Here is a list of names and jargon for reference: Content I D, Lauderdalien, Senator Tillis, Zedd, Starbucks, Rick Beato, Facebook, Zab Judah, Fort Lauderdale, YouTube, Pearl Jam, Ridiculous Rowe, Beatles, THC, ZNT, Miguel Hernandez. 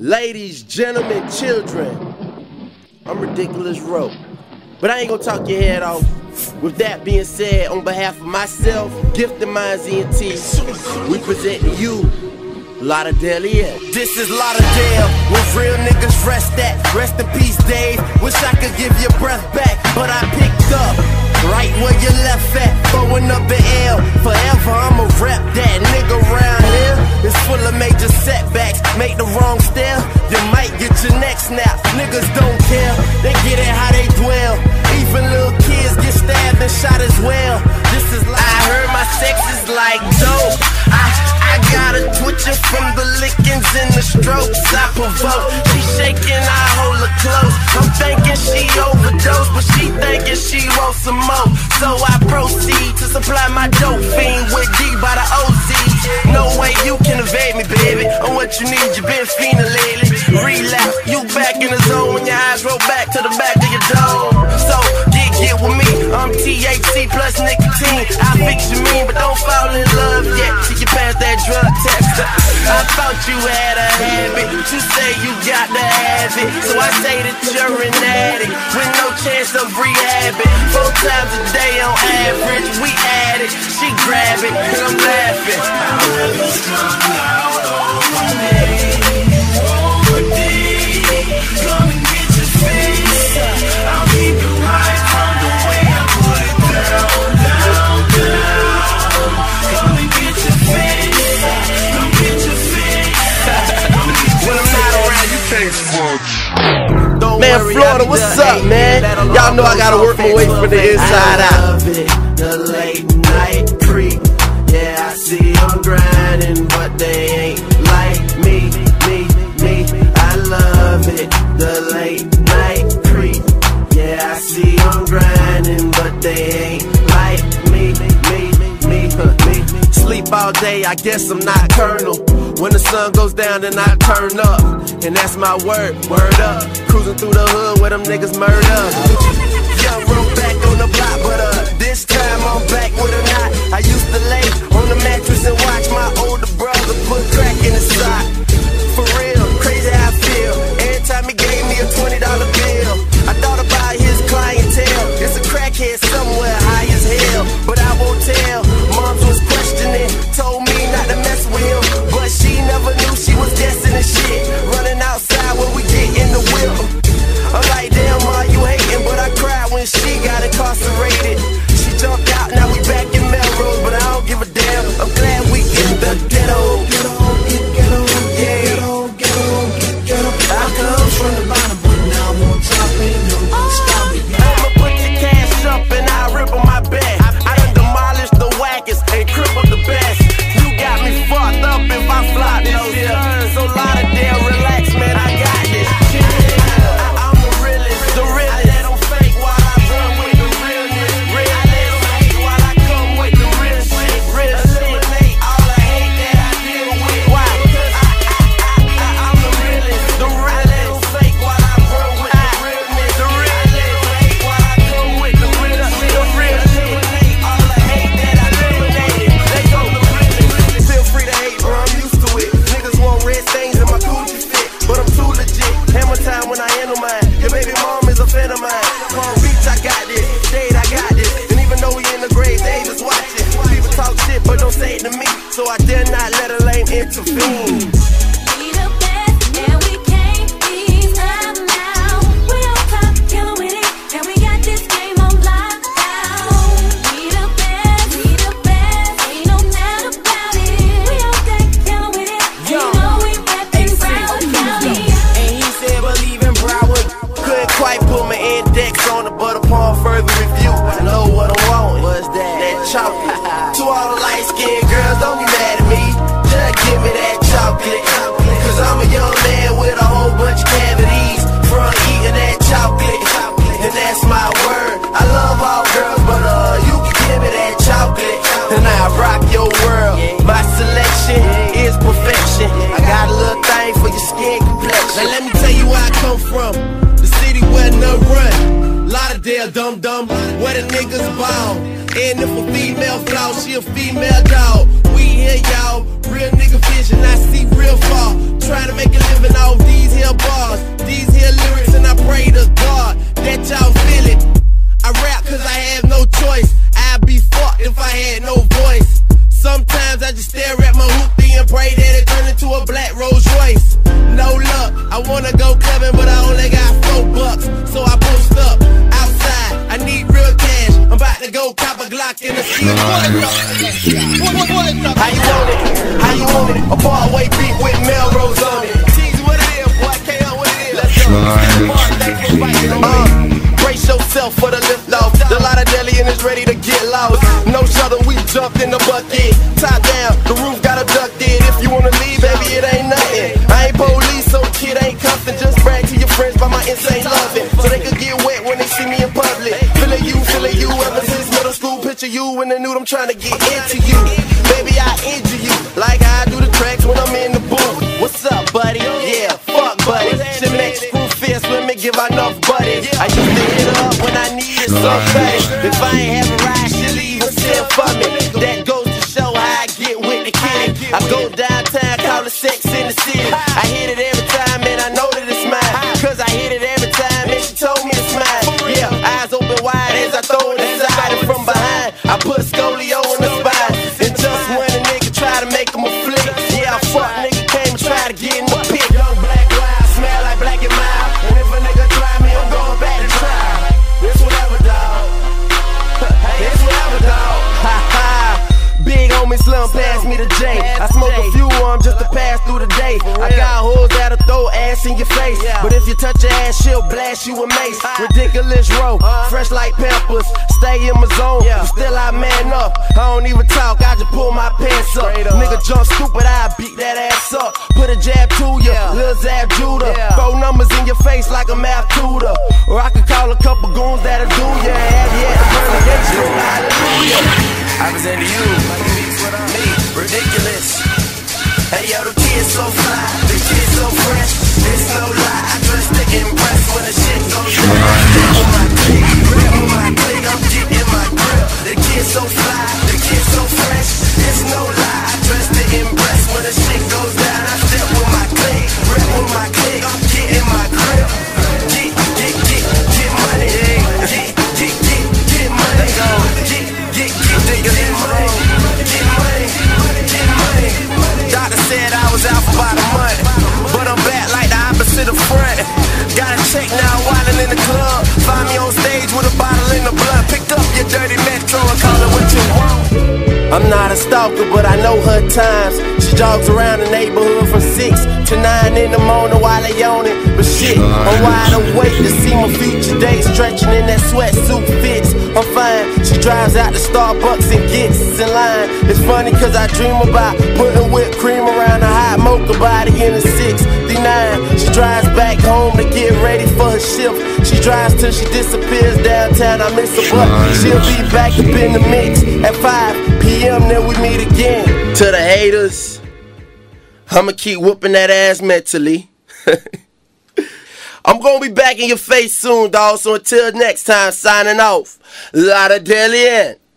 Ladies, gentlemen, children, I'm Ridiculous Rowe. But I ain't gonna talk your head off. With that being said, on behalf of myself, Gifted Minds ZNT, we present to you Lauderdalien. This is Lauderdale, with real niggas rest at. Rest in peace, Dave. Wish I could give your breath back, but I picked up right where you left at. Throwing up the L, forever I'ma rep that. Nigga round here is full of major setbacks. Make the wrong step, you might get your neck snapped. Niggas don't care, they get it how they dwell. Even little kids get stabbed and shot as well. This is like I heard my sex is like dope. I got a twitcher from the lickings and the strokes I provoke. She shaking, I hold her close. I'm thinking she overdosed, but she thinking she wants some more. So I proceed to supply my dope fiend with D by the OZ. No way you can evade me, baby. On what you need, you been fiending lately. Relapse, you back in the zone when your eyes roll back to the back of your dome. So get with me. I'm THC plus nicotine. I fix your mean, but don't fall in love yet. That drug test. I thought you had a habit. You say you got to have it, so I say that you're an addict with no chance of rehab it. 4 times a day on average, we at it. She grab it, and I'm laughing. Come and get your face. I'll keep you right from the way I put it down, down, down. Come and get your face. Man, Florida, what's up, man? Y'all know I gotta work my way from the inside out. The late night creep. Yeah, I see I'm grinding, but they ain't like me, me. I love it. The late night creep. Yeah, I see I'm grinding, but they ain't like me, me. Sleep all day, I guess I'm not Colonel. When the sun goes down, then I turn up, and that's my word, word up. Cruising through the hood where them niggas murder. Yeah, roll back on the block, but this time I'm back with a knot. I used to lay on the mattress and watch my older brother put crack in his sock. For real, crazy how I feel. Every time he gave me a $20 bill, I thought about his clientele. It's a crackhead somewhere high as hell, but I won't tell. Moms was questioning, told me not to mess with him. She never knew she was guessing the shit. Running outside when we get in the wheel. I'm like, damn, ma, you hating? But I cried when she got incarcerated. She jumped out, now we back in Melrose. But I don't give a damn, I'm glad we in the ghetto. Get on, I come from the bottom, but now I'm on top, ain't no stop me. I'ma put your cash up and I'll rip on my back. I done demolished the wackest and crippled the best. Fucked up if I flop this shit. So Lauderdale, relax, man, I got this shit. I'm a realist, the realist. I let them fake while I run with the realness. I let them hate while I come with the real shit. Eliminate all the hate that I deal with. Why? Because I'm a realist, the realist. I let them fake while I run with the realness. I let them hate while I come with the real shit. Eliminate all the hate that I eliminated. They go the realest. Feel free to hate, bro. I'm used to it. Niggas want red stains in my coochie fit, but I'm too legit. Hammer time when I handle mine. Your baby mom is a fan of mine. Palm Beach, I got this. Shade, I got this. And even though we in the grave, they just watch it. People talk shit, but don't say it to me. So I dare not let a lame intervene. Dum-dum, where the niggas bound. And if a female flaw, she a female dog. We here, y'all. Real nigga vision, I see real far. Trying to make a living all these. How you want it? How you want it? A faraway beat with Melrose on it. Tease what it is, boy, KO what it is. Let's go. Brace yourself for the lift off. The Lauderdalien is ready to get lost. No shuttle, we jumped in the bucket. Top down, the roof got abducted. If you wanna leave, baby, it ain't nothing. I ain't police, so kid ain't cuffing. Just brag to your friends by my insane loving, so they could get wet when they see me in public. Feeling you ever since middle school. Picture you in the nude, I'm trying to get into you. Baby, I injure you like I do the tracks when I'm in the booth. What's up, buddy? Yeah, fuck, buddy. She makes screw fierce women give enough buddy. I used to hit up when I needed somebody. If I ain't have a ride, she leave herself for me. That goes to show how I get with the kid. I go downtown, call it Sex in the City. I hit it every time and I know that it's mine, cause I hit it every time and she told me it's mine. Yeah, eyes open wide as I throw it inside, and from behind I put scolio on the spine. And just when a nigga try to make him a flick, yeah, I fuck nigga came and try to get in the pit. Young black wild, smell like black and mild. And if a nigga try me, I'm going back to trial. It's whatever, dog. It's whatever, dog. Ha ha. Big homie slum pass me the J. I smoke a few of them just to pass through the day. I got hoes that'll throw ass in your face, but if you touch her ass, she'll blast you with mace. Ridiculous Rowe, fresh like peppers. Stay in my zone, but still I man up. I don't even talk, I just pull my pants up. Nigga jump stupid, I beat that ass up. Put a jab to ya, lil Zab Judah. Throw numbers in your face like a math tutor. Or I could call a couple goons that'll do ya. I present to you, me, Ridiculous. Hey yo, the kid's so fly, the kid's so fresh. It's no lie, I trust to impress when the shit goes down. Grip on my click, grip on my click, I'm getting my grip. The kid's so fly, the kid's so fresh. It's no lie, I trust to impress when the shit goes down. I step with my click, grip on my click, I'm getting my grip. Get money, get money, they go. Get money. Doctor said I was out for about a month, but I'm back like the opposite of front. Got a check now, wildin' in the club. Find me on stage with a bottle in the blood. Picked up your dirty metro and call it what you want. I'm not a stalker, but I know her times. She jogs around the neighborhood from 6 to 9 in the morning while they on it. But shit, I'm wide awake to see my future day, stretching in that sweatsuit fits. I'm fine. She drives out to Starbucks and gets in line. It's funny cause I dream about putting whipped cream around a hot mocha body in a 69. She drives back home to get ready for her shift. She drives till she disappears downtown. I miss her, but she'll be back up in the mix at 5 p.m. Then we meet again. To the haters, I'ma keep whooping that ass mentally. I'm gonna be back in your face soon, dawg. So until next time, signing off. Lauderdalien.